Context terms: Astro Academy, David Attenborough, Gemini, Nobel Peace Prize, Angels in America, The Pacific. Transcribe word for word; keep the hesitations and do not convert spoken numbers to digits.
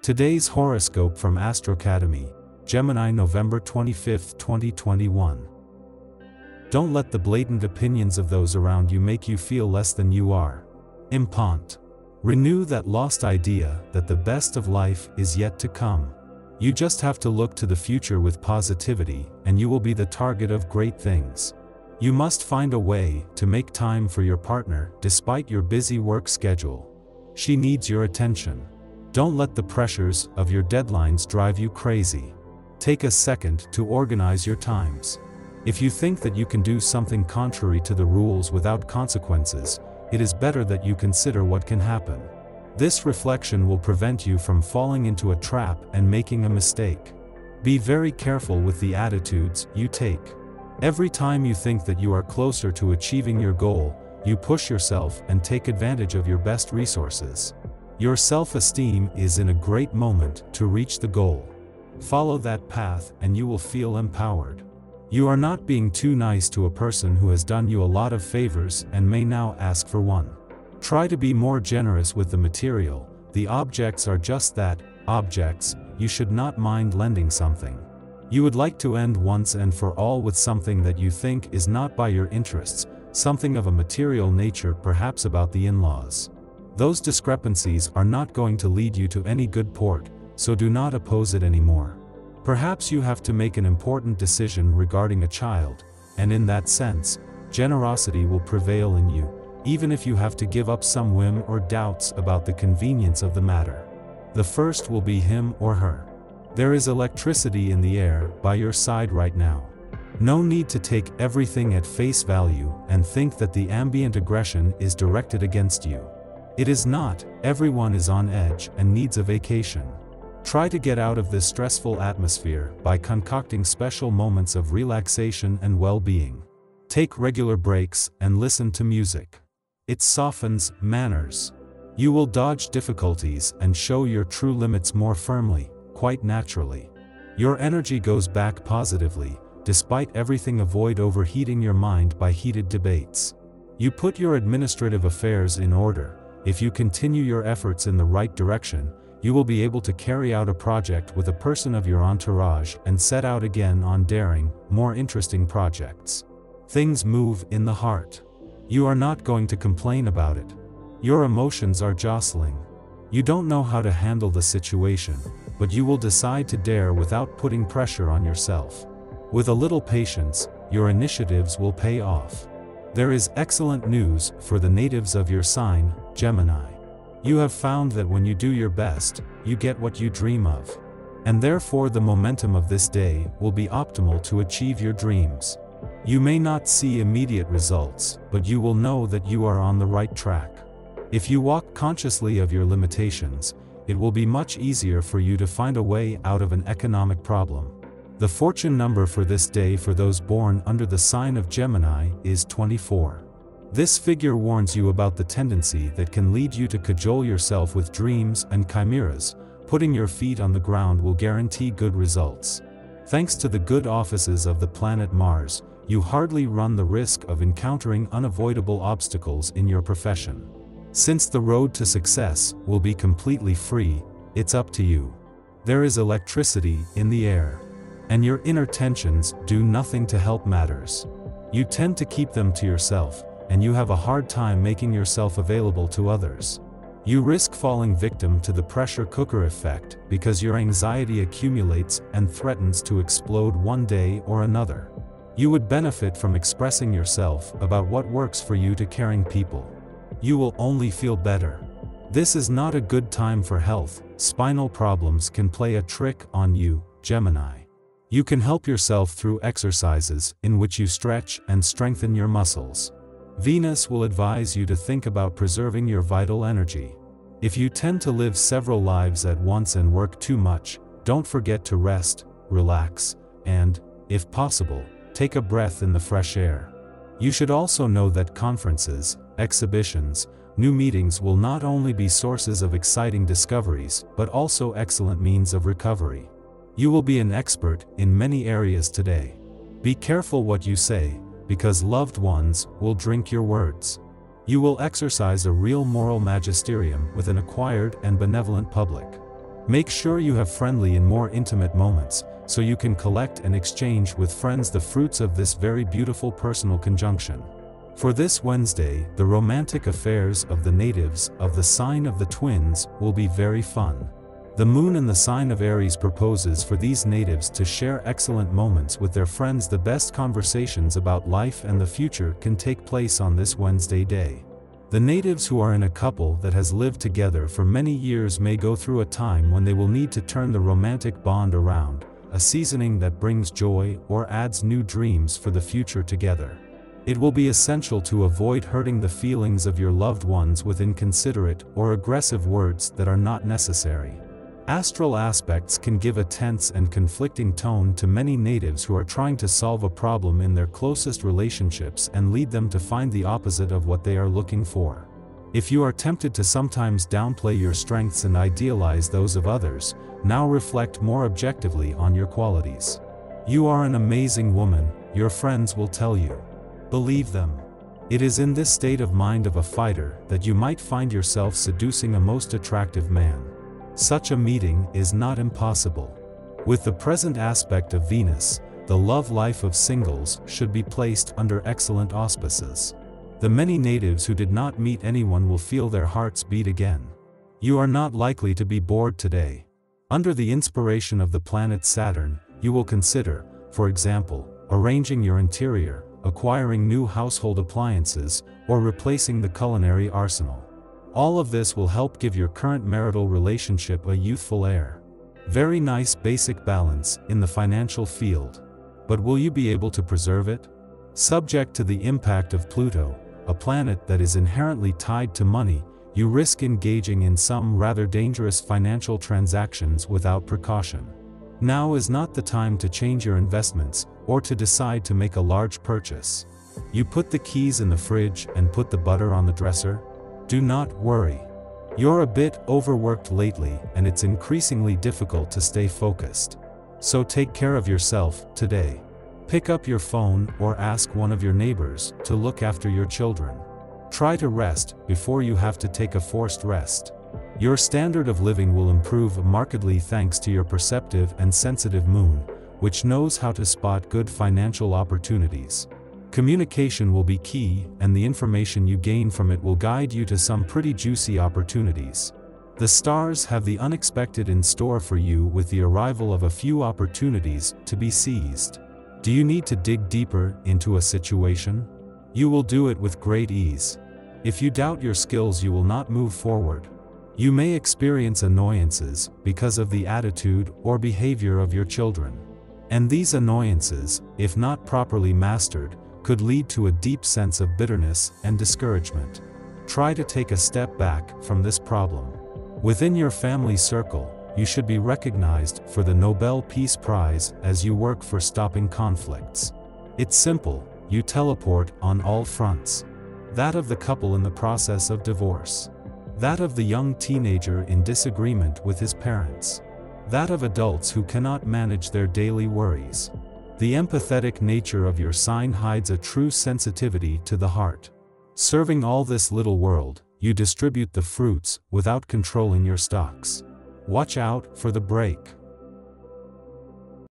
Today's horoscope from Astro Academy, Gemini, November twenty-fifth, twenty twenty-one. Don't let the blatant opinions of those around you make you feel less than you are. Impant. Renew that lost idea that the best of life is yet to come. You just have to look to the future with positivity, and you will be the target of great things. You must find a way to make time for your partner despite your busy work schedule. She needs your attention. Don't let the pressures of your deadlines drive you crazy. Take a second to organize your times. If you think that you can do something contrary to the rules without consequences, it is better that you consider what can happen. This reflection will prevent you from falling into a trap and making a mistake. Be very careful with the attitudes you take. Every time you think that you are closer to achieving your goal, you push yourself and take advantage of your best resources. Your self-esteem is in a great moment to reach the goal. Follow that path and you will feel empowered. You are not being too nice to a person who has done you a lot of favors and may now ask for one. Try to be more generous with the material. The objects are just that, objects. You should not mind lending something you would like to end once and for all with something that you think is not by your interests, something of a material nature, perhaps about the in-laws. Those discrepancies are not going to lead you to any good port, so do not oppose it anymore. Perhaps you have to make an important decision regarding a child, and in that sense, generosity will prevail in you, even if you have to give up some whim or doubts about the convenience of the matter. The first will be him or her. There is electricity in the air by your side right now. No need to take everything at face value and think that the ambient aggression is directed against you. It is not. Everyone is on edge and needs a vacation. Try to get out of this stressful atmosphere by concocting special moments of relaxation and well-being. Take regular breaks and listen to music. It softens manners. You will dodge difficulties and show your true limits more firmly. Quite naturally, your energy goes back positively. Despite everything, avoid overheating your mind by heated debates. You put your administrative affairs in order. If you continue your efforts in the right direction, you will be able to carry out a project with a person of your entourage and set out again on daring, more interesting projects. Things move in the heart. You are not going to complain about it. Your emotions are jostling. You don't know how to handle the situation, but you will decide to dare without putting pressure on yourself. With a little patience, your initiatives will pay off. There is excellent news for the natives of your sign, Gemini. You have found that when you do your best, you get what you dream of. And therefore the momentum of this day will be optimal to achieve your dreams. You may not see immediate results, but you will know that you are on the right track. If you walk consciously of your limitations, it will be much easier for you to find a way out of an economic problem. The fortune number for this day for those born under the sign of Gemini is twenty-four. This figure warns you about the tendency that can lead you to cajole yourself with dreams and chimeras. Putting your feet on the ground will guarantee good results. Thanks to the good offices of the planet Mars, you hardly run the risk of encountering unavoidable obstacles in your profession. Since the road to success will be completely free, it's up to you. There is electricity in the air, and your inner tensions do nothing to help matters. You tend to keep them to yourself, and you have a hard time making yourself available to others. You risk falling victim to the pressure cooker effect because your anxiety accumulates and threatens to explode one day or another. You would benefit from expressing yourself about what works for you to caring people. You will only feel better. This is not a good time for health. Spinal problems can play a trick on you, Gemini. You can help yourself through exercises in which you stretch and strengthen your muscles. Venus will advise you to think about preserving your vital energy. If you tend to live several lives at once and work too much, don't forget to rest, relax, and, if possible, take a breath in the fresh air. You should also know that conferences, exhibitions, new meetings will not only be sources of exciting discoveries but also excellent means of recovery. You will be an expert in many areas today. Be careful what you say, because loved ones will drink your words. You will exercise a real moral magisterium with an acquired and benevolent public. Make sure you have friendly and more intimate moments, so you can collect and exchange with friends the fruits of this very beautiful personal conjunction. For this Wednesday, the romantic affairs of the natives of the sign of the Twins will be very fun. The moon in the sign of Aries proposes for these natives to share excellent moments with their friends. The best conversations about life and the future can take place on this Wednesday day. The natives who are in a couple that has lived together for many years may go through a time when they will need to turn the romantic bond around, a seasoning that brings joy or adds new dreams for the future together. It will be essential to avoid hurting the feelings of your loved ones with inconsiderate or aggressive words that are not necessary. Astral aspects can give a tense and conflicting tone to many natives who are trying to solve a problem in their closest relationships and lead them to find the opposite of what they are looking for. If you are tempted to sometimes downplay your strengths and idealize those of others, now reflect more objectively on your qualities. You are an amazing woman, your friends will tell you. Believe them. It is in this state of mind of a fighter that you might find yourself seducing a most attractive man. Such a meeting is not impossible. With the present aspect of Venus, the love life of singles should be placed under excellent auspices. The many natives who did not meet anyone will feel their hearts beat again. You are not likely to be bored today. Under the inspiration of the planet Saturn, you will consider, for example, arranging your interior, acquiring new household appliances, or replacing the culinary arsenal. All of this will help give your current marital relationship a youthful air. Very nice basic balance in the financial field. But will you be able to preserve it? Subject to the impact of Pluto, a planet that is inherently tied to money, you risk engaging in some rather dangerous financial transactions without precaution. Now is not the time to change your investments, or to decide to make a large purchase. You put the keys in the fridge and put the butter on the dresser? Do not worry. You're a bit overworked lately and it's increasingly difficult to stay focused. So take care of yourself today. Pick up your phone or ask one of your neighbors to look after your children. Try to rest before you have to take a forced rest. Your standard of living will improve markedly thanks to your perceptive and sensitive moon, which knows how to spot good financial opportunities. Communication will be key, and the information you gain from it will guide you to some pretty juicy opportunities. The stars have the unexpected in store for you with the arrival of a few opportunities to be seized. Do you need to dig deeper into a situation? You will do it with great ease. If you doubt your skills, you will not move forward. You may experience annoyances because of the attitude or behavior of your children. And these annoyances, if not properly mastered, could lead to a deep sense of bitterness and discouragement. Try to take a step back from this problem. Within your family circle, you should be recognized for the Nobel Peace Prize as you work for stopping conflicts. It's simple, you teleport on all fronts. That of the couple in the process of divorce. That of the young teenager in disagreement with his parents. That of adults who cannot manage their daily worries. The empathetic nature of your sign hides a true sensitivity to the heart. Serving all this little world, you distribute the fruits without controlling your stocks. Watch out for the break.